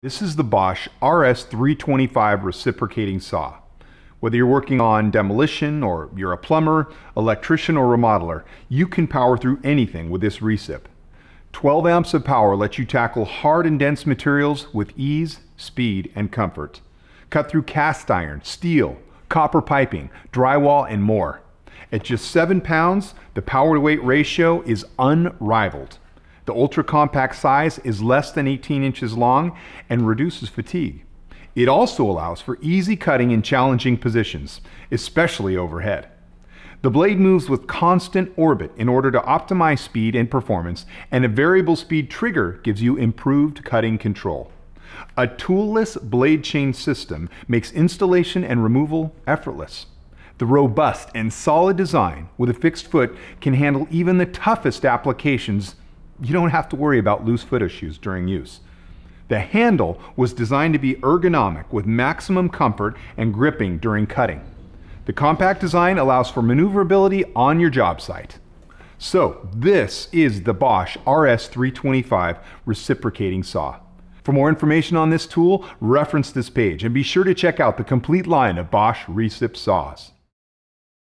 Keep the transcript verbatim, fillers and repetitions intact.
This is the Bosch R S three twenty-five reciprocating saw. Whether you're working on demolition or you're a plumber, electrician, or remodeler, you can power through anything with this recip. twelve amps of power lets you tackle hard and dense materials with ease, speed, and comfort. Cut through cast iron, steel, copper piping, drywall, and more. At just seven pounds, the power-to-weight ratio is unrivaled. The ultra-compact size is less than eighteen inches long and reduces fatigue. It also allows for easy cutting in challenging positions, especially overhead. The blade moves with constant orbit in order to optimize speed and performance, and a variable speed trigger gives you improved cutting control. A toolless blade chain system makes installation and removal effortless. The robust and solid design with a fixed foot can handle even the toughest applications. You don't have to worry about loose foot issues during use. The handle was designed to be ergonomic with maximum comfort and gripping during cutting. The compact design allows for maneuverability on your job site. So this is the Bosch R S three twenty-five reciprocating saw. For more information on this tool, reference this page and be sure to check out the complete line of Bosch recip saws.